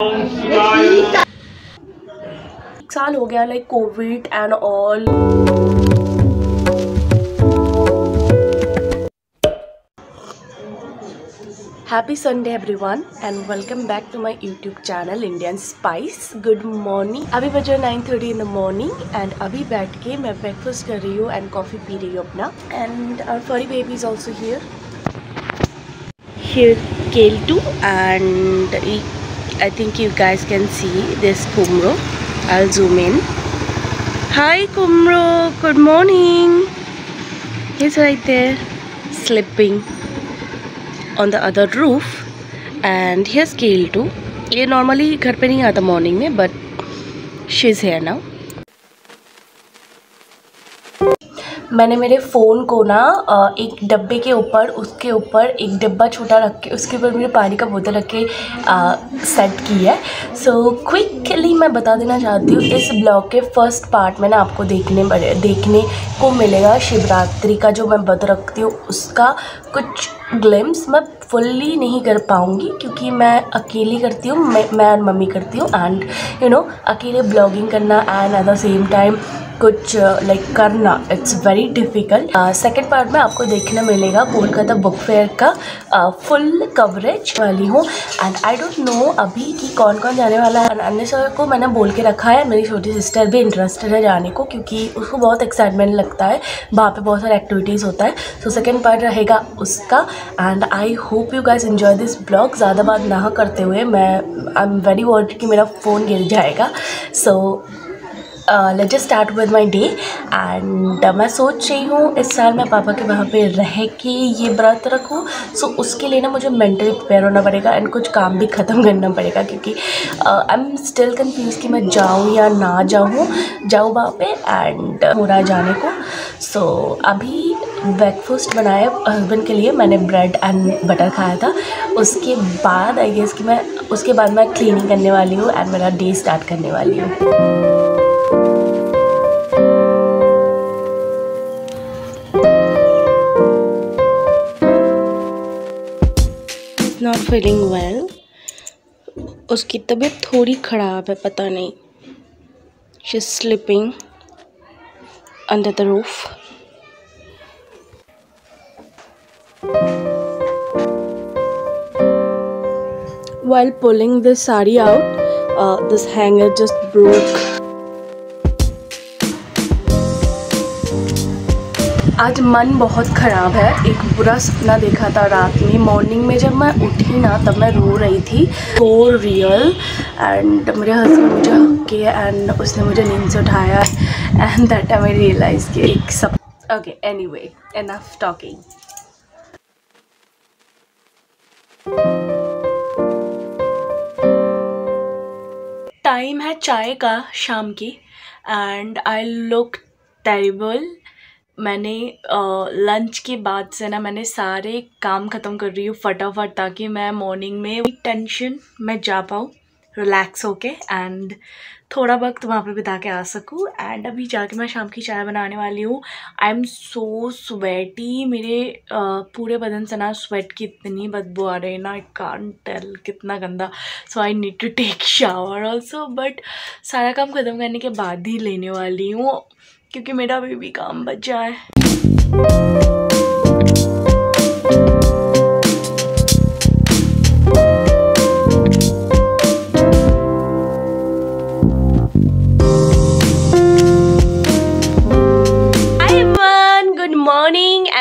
एक साल हो गया like Covid and all. Happy Sunday everyone and welcome back to my YouTube channel Indian Spice. Good morning. अभी बजे 9:30 इन द मॉर्निंग एंड अभी बैठ के मैं ब्रेकफास्ट कर रही हूँ एंड कॉफ़ी पी रही हूँ अपना। And our furry baby is also here केल too and I think you guys can see this Kumro. I'll zoom in. Hi Kumro, good morning. He's right there sleeping on the other roof and here's Kail too. ये normally घर पे नहीं आता morning में but she's here now. मैंने मेरे phone को ना एक डब्बे के ऊपर उसके ऊपर एक डब्बा छोटा रख के उसके ऊपर मेरे पानी का बोतल रख के सेट की है। सो क्विकली मैं बता देना चाहती हूँ इस ब्लॉग के फर्स्ट पार्ट में ना आपको देखने को मिलेगा शिवरात्रि का जो मैं व्रत रखती हूँ उसका कुछ ग्लिम्स। मैं फुल्ली नहीं कर पाऊँगी क्योंकि मैं अकेली करती हूँ, मैं और मम्मी करती हूँ एंड यू नो अकेले ब्लॉगिंग करना and at the same time कुछ लाइक करना it's very difficult. Second part में आपको देखना मिलेगा कोलकाता बुक फेयर का फुल कवरेज वाली हूँ एंड आई डोंट नो अभी कि कौन कौन जाने वाला है। अन्य सर को मैंने बोल के रखा है, मेरी छोटी सिस्टर भी इंटरेस्टेड है जाने को क्योंकि उसको बहुत एक्साइटमेंट लगता है, वहाँ पे बहुत सारे एक्टिविटीज़ होता है। सो सेकेंड पार्ट रहेगा उसका and I hope you guys enjoy this blog. ज़्यादा बात ना करते हुए मैं आई एम वेरी वॉर्ड कि मेरा फ़ोन गिर जाएगा। So let's just start with my day and मैं सोच रही हूँ इस साल मैं पापा के वहाँ पे रह के ये व्रत रखूँ। सो उसके लिए ना मुझे मेंटली प्रिपेयर होना पड़ेगा एंड कुछ काम भी ख़त्म करना पड़ेगा क्योंकि आई एम स्टिल कन्फ्यूज कि मैं जाऊँ या ना जाऊँ वहाँ पे एंड हो रहा है जाने को। सो अभी ब्रेकफास्ट बनाया हस्बैंड के लिए, मैंने ब्रेड एंड बटर खाया था। उसके बाद आई गेस कि मैं क्लीनिंग करने वाली हूँ एंड मेरा डे स्टार्ट करने वाली हूँ। नॉट फीलिंग वेल, उसकी तबीयत थोड़ी ख़राब है, पता नहीं। She is sleeping under the roof. While pulling this sari out this hanger just broke. आज मन बहुत ख़राब है, एक बुरा सपना देखा था रात में। मॉर्निंग में जब मैं उठी ना तब मैं रो रही थी सो रियल एंड मेरे हस्बैंड मुझे हक के एंड उसने मुझे नींद से उठाया एंड दैट आई रियलाइज कि एक सब okay anyway enough talking. Time है चाय का शाम की एंड आई लुक टेरिबल। मैंने लंच के बाद से ना मैंने सारे काम ख़त्म कर रही हूँ फटाफट ताकि मैं मॉर्निंग में टेंशन में जा पाऊँ रिलैक्स होके एंड थोड़ा वक्त वहाँ पे बिता के आ सकूँ। एंड अभी जाके मैं शाम की चाय बनाने वाली हूँ। आई एम सो स्वेटी, मेरे पूरे बदन से ना स्वेट की इतनी बदबू आ रही है ना, आई कांट टेल कितना गंदा। So I need to take shower also but सारा काम ख़त्म करने के बाद ही लेने वाली हूँ क्योंकि मेरा भी काम बच जाए।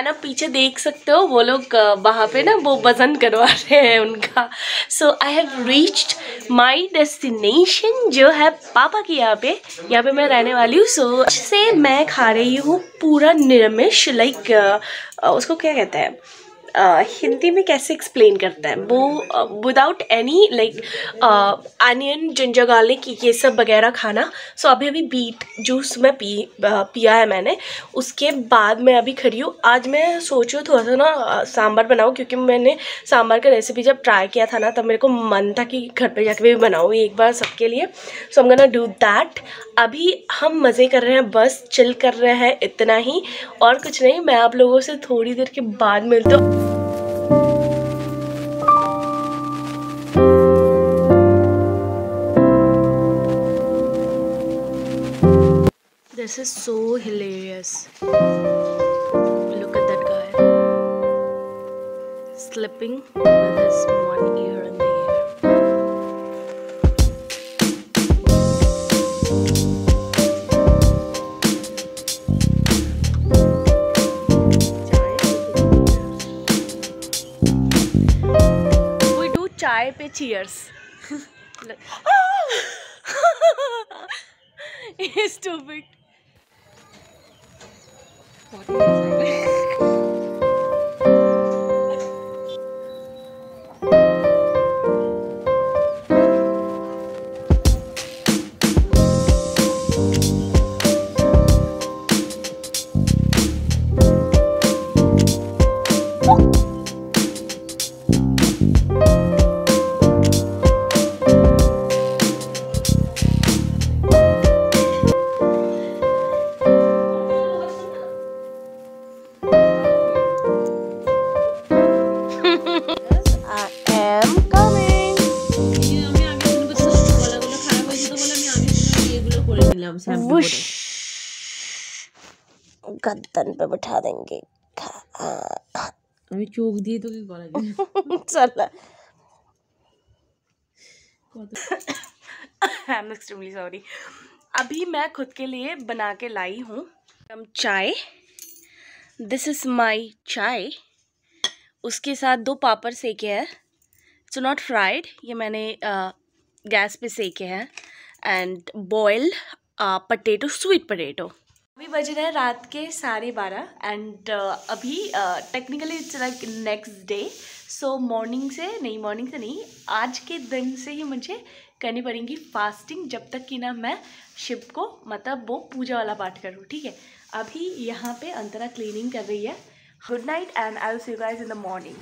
ना पीछे देख सकते हो वो लोग वहाँ पे ना वो वजन करवा रहे हैं उनका। So I have reached my destination जो है पापा की यहाँ पे मैं रहने वाली हूँ। सो से मैं खा रही हूँ पूरा निरामिष लाइक उसको क्या कहते हैं हिंदी में कैसे एक्सप्लेन करता है वो without any like onion ginger garlic ये सब वगैरह खाना। सो अभी अभी बीट जूस में पिया है मैंने, उसके बाद मैं अभी खड़ी हूँ। आज मैं सोचूँ थोड़ा सा ना सांभर बनाऊँ क्योंकि मैंने सांभर का रेसिपी जब ट्राई किया था ना तब मेरे को मन था कि घर पे जाके भी बनाऊँ एक बार सबके लिए। So I am gonna do that. अभी हम मज़े कर रहे हैं, बस चिल कर रहे हैं इतना ही और कुछ नहीं। मैं आप लोगों से थोड़ी देर के बाद मिलती हूँ। This is so hilarious. Look at that guy. Slipping with his one ear in the air. We do chai pe cheers. He's stupid. What is that? गद्दन पे बैठा देंगे। चूक दिए तो चला। I am extremely sorry. अभी मैं खुद के लिए बना के लाई हूँ चाय। दिस इज माई चाय। उसके साथ दो पापड़ सेके हैं। इट्स नॉट फ्राइड, ये मैंने गैस पे सेके हैं। And boiled potato, sweet potato. अभी बज रहे हैं रात के 12:30 एंड अभी technically it's like next day. So morning से नहीं आज के दिन से ही मुझे करनी पड़ेगी फास्टिंग, जब तक कि ना मैं शिव को मतलब वो पूजा वाला पाठ करूँ, ठीक है। अभी यहाँ पे अंतरा क्लीनिंग कर रही है। Good night and I will see you guys in the morning.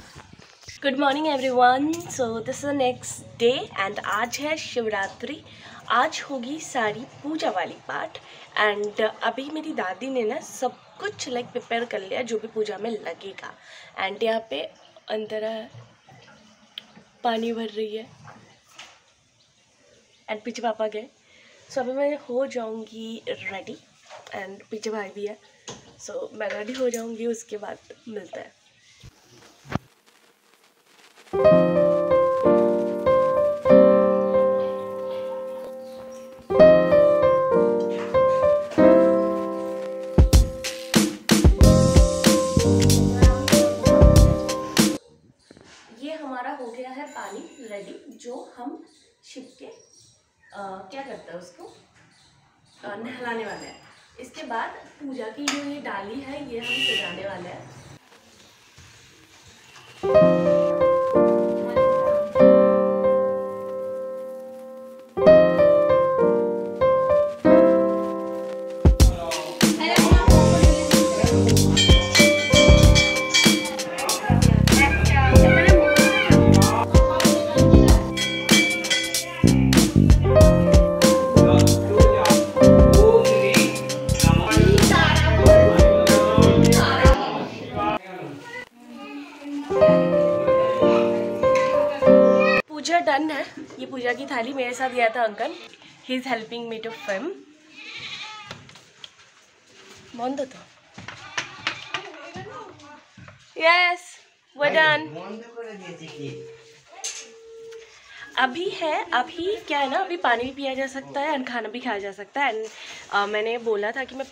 Good morning everyone. So this is the next day and आज है शिवरात्रि। आज होगी सारी पूजा वाली पाठ। एंड अभी मेरी दादी ने ना सब कुछ लाइक प्रिपेयर कर लिया जो भी पूजा में लगेगा। एंड यहाँ पे अंतरा पानी भर रही है एंड पीछे पापा गए। सो अभी मैं हो जाऊँगी रेडी एंड पीछे भाई भी है। सो मैं रेडी हो जाऊँगी, उसके बाद मिलता है। जो हम शिव के क्या करते हैं उसको नहलाने वाले हैं। इसके बाद पूजा की जो ये डाली है ये हम सजाने वाले हैं। पूजा डन है। ये पूजा की थाली मेरे साथ गया था uncle. He is helping me to film. बंद तो यस वे डन। अभी है क्या है ना, अभी पानी भी पिया जा सकता है एंड खाना भी खाया जा सकता है। एंड मैंने बोला था कि मैं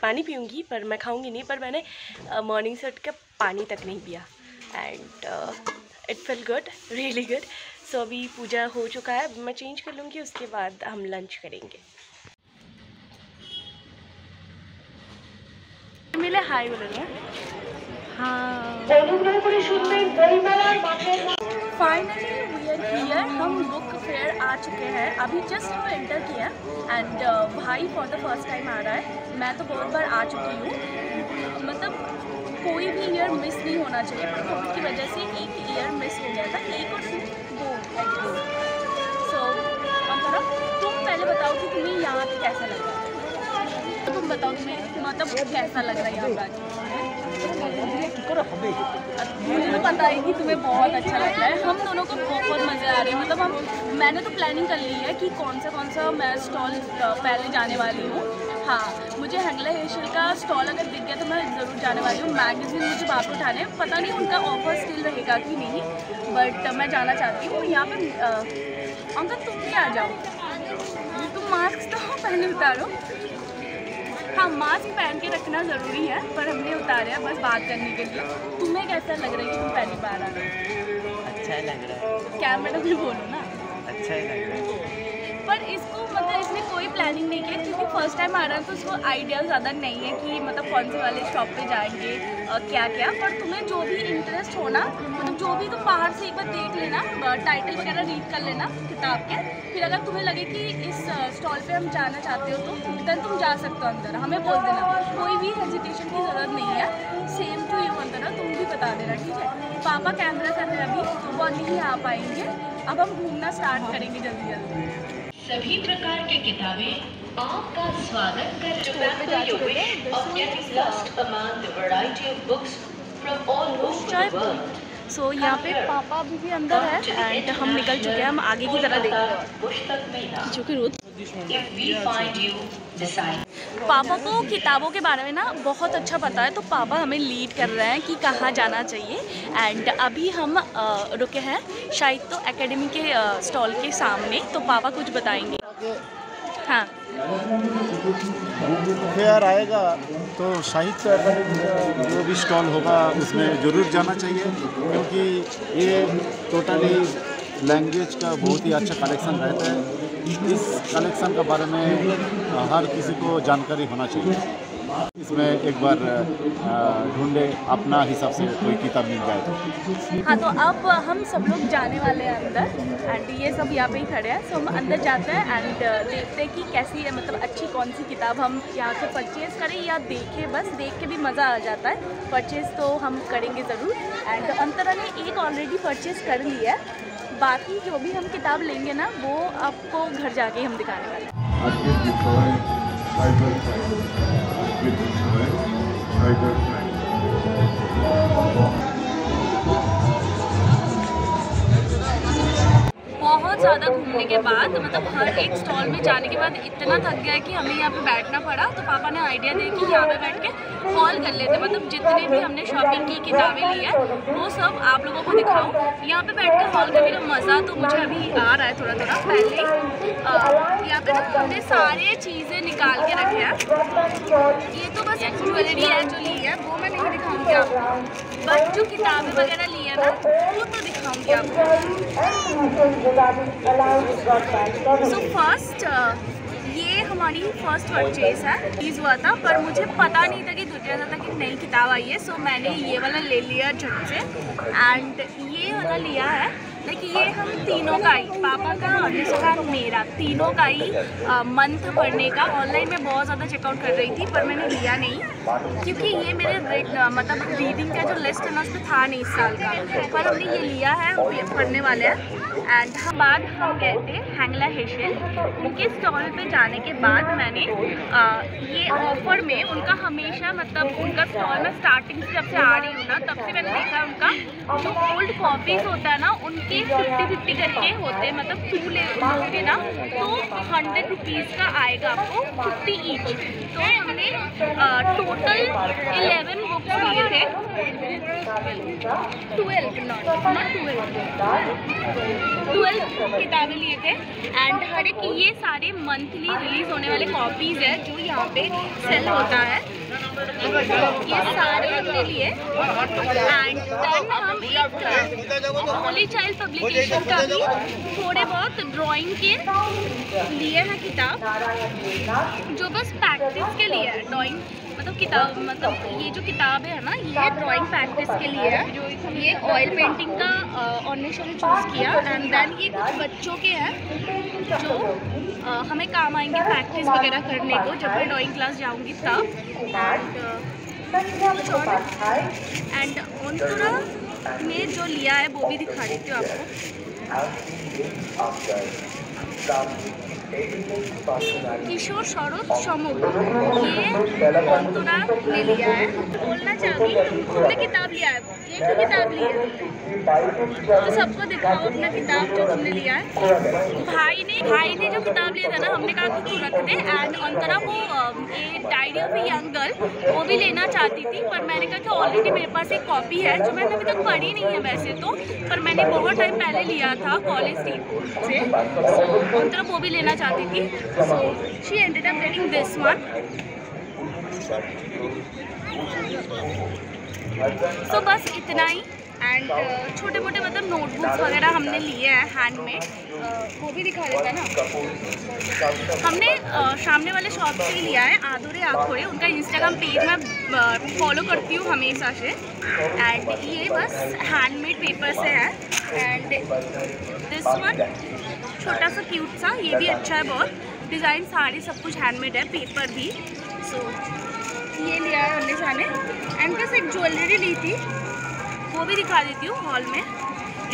पानी पीऊँगी पर मैं खाऊँगी नहीं, पर मैंने मॉर्निंग से उठ के पानी तक नहीं पिया and it feel good, really good. So अभी पूजा हो चुका है, मैं चेंज कर लूँगी, उसके बाद हम लंच करेंगे। मिले हाय बोलेंगे। हाँ फाइनली वी आर हियर। हम बुक फेयर आ चुके हैं। अभी जस्ट हमने एंटर किया एंड भाई फॉर द फर्स्ट टाइम आ रहा है। मैं तो बहुत बार आ चुकी हूँ, मतलब कोई भी ईयर मिस नहीं होना चाहिए, पर कोविड की वजह से एक ईयर मिस हो गया था, एक और दो लाइक दो। सो अंतरा तुम पहले बताओ कि तुम्हें यहाँ पे कैसा लग रहा है। तुम बताओ तुम्हें मतलब कैसा लग रहा है यहाँ पे। मुझे पता है कि तुम्हें बहुत अच्छा लग रहा है। हम दोनों को बहुत मज़े आ रहे हैं। मतलब हम मैंने तो प्लानिंग कर ली है कि कौन सा मैं स्टॉल पहले जाने वाली हूँ। हाँ, मुझे हैंगला हेशल का स्टॉल अगर दिख गया तो मैं ज़रूर जाने वाली हूँ। मैगजीन मुझे बाहर उठाने हैं, पता नहीं उनका ऑफर स्टिल रहेगा कि नहीं, बट मैं जाना चाहती हूँ। यहाँ पर अंकल तुम भी आ जाओ, तुम मास्क तो पहले उतारो। हाँ, मास्क पहन के रखना ज़रूरी है, पर हमने उतारे हैं बस बात करने के लिए। तुम्हें कैसा लग रहा है कि तुम पहली बार आ रहे हो? अच्छा ही लग रहा है। कैमरा भी बोलो ना, अच्छा ही लग रहा है। पर इसको मतलब इसमें कोई प्लानिंग नहीं की, क्योंकि फर्स्ट टाइम आ रहा है तो उसको आइडिया ज़्यादा नहीं है कि मतलब कौन से वाले शॉप पे जाएंगे क्या क्या। पर तुम्हें जो भी इंटरेस्ट होना, मतलब जो भी तुम बाहर से एक बार देख लेना, टाइटल वगैरह रीड कर लेना किताब के। फिर अगर तुम्हें लगे कि इस स्टॉल पे हम जाना चाहते हो तो देन तुम जा सकते हो अंदर, हमें बोल देना। कोई भी हेजिटेशन की ज़रूरत नहीं है। सेम टू यू अंदर, तुम भी बता देना, ठीक है? पापा कैमरा कर रहे हैं अभी, वो नहीं आ पाएंगे। अब हम घूमना स्टार्ट करेंगे जल्दी जल्दी। सभी प्रकार की किताबें आपका स्वागत कर रहे हैं। सो यहाँ पे पापा अभी भी अंदर है एंड हम निकल चुके हैं। हम आगे की तरह देखेंगे क्योंकि पापा को किताबों के बारे में ना बहुत अच्छा पता है, तो पापा हमें लीड कर रहे हैं कि कहाँ जाना चाहिए। एंड अभी हम रुके हैं शायद तो एकेडमी के स्टॉल के सामने, तो पापा कुछ बताएंगे। हाँ, फेयर आएगा तो साहित्य अकादमी जो भी स्टॉल होगा उसमें ज़रूर जाना चाहिए, क्योंकि ये टोटली लैंग्वेज का बहुत ही अच्छा कलेक्शन रहता है। इस कलेक्शन के बारे में हर किसी को जानकारी होना चाहिए। इसमें एक बार ढूंढे अपना हिसाब से कोई किताब मिल जाए तो। हाँ, तो अब हम सब लोग जाने वाले हैं अंदर एंड ये सब यहाँ पे ही खड़े हैं। सो हम अंदर जाते हैं एंड देखते हैं कि कैसी है, मतलब अच्छी कौन सी किताब हम यहाँ से परचेज़ करें या देखें। बस देख के भी मज़ा आ जाता है। परचेज़ तो हम करेंगे ज़रूर एंड अंतरा ने एक ऑलरेडी परचेज़ कर लिया है। बाकी जो भी हम किताब लेंगे ना वो आपको घर जाके हम दिखाने वाले हैं। बहुत ज़्यादा घूमने के बाद, मतलब हर एक स्टॉल में जाने के बाद इतना थक गया कि हमें यहाँ पे बैठना पड़ा। तो पापा ने आइडिया दिया कि यहाँ पे बैठ के कॉल कर लेते, मतलब जितने भी हमने शॉपिंग की किताबें ली है वो सब आप लोगों को दिखाऊँ। यहाँ पे बैठ कर हॉल करने का मज़ा तो मुझे अभी आ रहा है थोड़ा थोड़ा। पहले यहाँ पे हमने सारे चीज़ें निकाल के रखे हैं। ये तो बस ज्वेलरी है जो ली है वो मैं नहीं दिखाऊँगी आपको, बट जो किताबें वगैरह ली है ना वो तो दिखाऊँगी आपको। सो फर्स्ट ये हमारी फर्स्ट परचेज है। चीज़ हुआ था पर मुझे पता नहीं था कि दूसरा था कि नई किताब आई है। सो मैंने ये वाला ले लिया झट से एंड ये वाला लिया है। देखिए ये हम तीनों का ही, पापा का, अनुष्का का, मेरा, तीनों का ही मन था पढ़ने का। ऑनलाइन में बहुत ज़्यादा चेकआउट कर रही थी पर मैंने लिया नहीं, क्योंकि ये मेरे मतलब रीडिंग का जो लिस्ट है ना उसमें था नहीं इस साल का। पर हमने ये लिया है, पढ़ने वाले हैं। एंड बाद हम गए थे हैंगला हेशल, उनके स्टॉल पे जाने के बाद मैंने ये ऑफर में उनका हमेशा, मतलब उनका स्टॉल में स्टार्टिंग से जब से आ रही हूँ ना तब से मैंने देखा उनका जो ओल्ड कॉपीज़ होता है ना उनके 50-50 करके होते हैं। मतलब टू लोगे ना तो 100 रुपीज़ का आएगा आपको 50 ईच। तो हमने टोटल 11 बुक्स लिए थे, 12 किताबें लिए थे। एंड हर एक ये सारे मंथली रिलीज होने वाले कॉपीज़ है जो यहाँ पे सेल होता है, ये सारे हमने लिए। एंड देन हम एक होली चाइल्ड पब्लिकेशन का भी थोड़े बहुत ड्राइंग के लिए है किताब, जो बस प्रैक्टिस के लिए है। ड्राइंग मतलब किताब, मतलब ये जो किताब है ना ये ड्राइंग प्रैक्टिस के लिए है। जो ये ऑयल पेंटिंग का ऑनलाइन ने चूज़ किया एंड देन ये कुछ बच्चों के हैं जो हमें काम आएंगे प्रैक्टिस वगैरह करने को, जब मैं ड्राइंग क्लास जाऊँगी तब। एंड अंतरा ने जो लिया है वो भी दिखा देती हूँ आपको। किशोर शरद समग्र ये अंतरा ले लिया है। बोलना चाहूँगी तुमने किताब लिया है, ये क्यों किताब ली है? तो सबको दिखाओ अपना किताब जो तुमने लिया है। भाई ने जो किताब लिया था ना, हमने कहा कि तू रख दे। एंड अंतरा वो ये डायरी ऑफ यंग गर्ल वो भी लेना चाहती थी, पर मैंने कहा कि ऑलरेडी मेरे पास एक कॉपी है जो मैंने अभी तक पढ़ी नहीं है वैसे तो, पर मैंने बहुत टाइम पहले लिया था कॉलेज से। अंतरा वो भी लेना चाहती थी, so she ended up getting this one. So बस इतना ही। एंड छोटे मोटे मतलब नोटबुक्स वगैरह हमने लिए हैं हैंड में, वो भी दिखा देता है ना। हमने सामने वाले शॉप से ही लिया है, आधुरे आखोड़े। उनका इंस्टाग्राम पेज मैं फॉलो करती हूँ हमेशा से। एंड ये बस हैंडमेड पेपर से है। एंड दिस वन छोटा सा क्यूट सा, ये भी अच्छा है बहुत। डिज़ाइन सारी सब कुछ हैंडमेड है, पेपर भी। सो ये लिया है हमने सामने। एंड बस एक ज्वेलरी ली थी, वो भी दिखा देती हूँ हॉल में।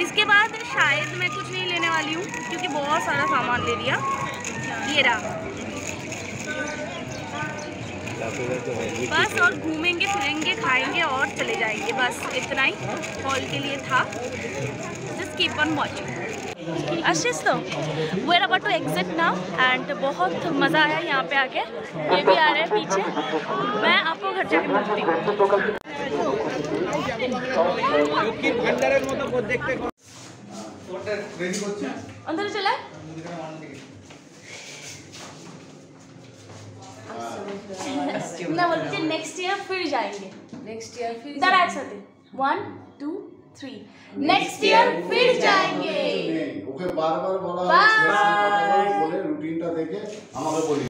इसके बाद शायद मैं कुछ नहीं लेने वाली हूँ क्योंकि बहुत सारा सामान ले लिया। ये रहा बस, और घूमेंगे फिरेंगे खाएंगे और चले जाएंगे, बस इतना ही हॉल के लिए था। Just keep on watching. Ashish तो we're about to exit now. And बहुत मज़ा आया यहाँ पे आके। ये भी आ रहे हैं पीछे, मैं आपको घर जाके मिलती हूँ। अंदर चला ना, बोलते नेक्स्ट ईयर फिर जाएंगे। नेक्स्ट ईयर फिर दर आठ साथे 1 2 3 नेक्स्ट ईयर फिर जाएंगे। ओके बार बार बोला, रूटीन टा देखे हमारे बोली।